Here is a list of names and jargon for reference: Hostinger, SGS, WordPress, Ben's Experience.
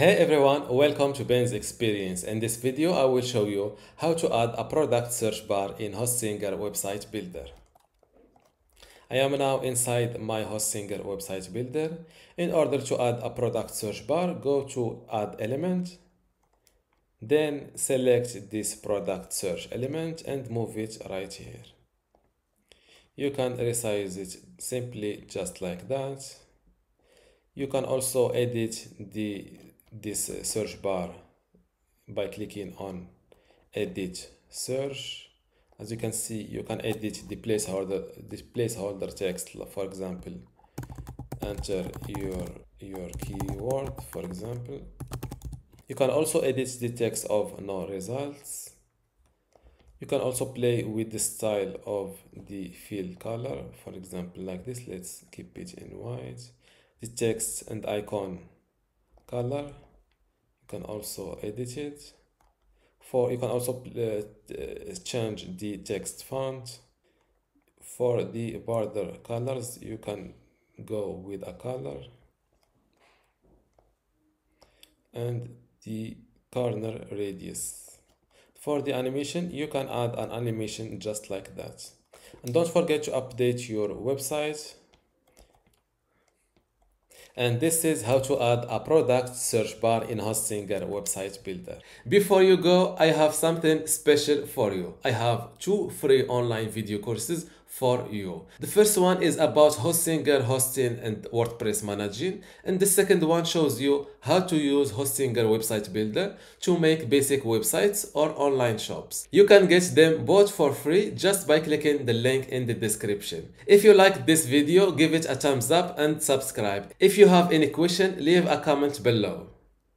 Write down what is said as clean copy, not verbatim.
Hey everyone, welcome to Ben's Experience. In this video, I will show you how to add a product search bar in Hostinger website builder. I am now inside my Hostinger website builder. In order to add a product search bar, go to add element, then select this product search element and move it right here. You can resize it simply just like that. You can also edit this search bar by clicking on edit search. As you can see, you can edit the placeholder text. For example, enter your keyword. For example, you can also edit the text of no results. You can also play with the style of the field color. For example, like this, let's keep it in white. The text and icon color, you can also edit it. You can also change the text font. For the border colors, you can go with a color, and the corner radius. For the animation, you can add an animation just like that. And don't forget to update your website. And this is how to add a product search bar in Hostinger website builder. Before you go, I have something special for you. I have two free online video courses for you. The first one is about Hostinger hosting and WordPress managing. And the second one shows you how to use Hostinger website builder to make basic websites or online shops. You can get them both for free just by clicking the link in the description. If you liked this video, give it a thumbs up and subscribe. If you have any question, leave a comment below.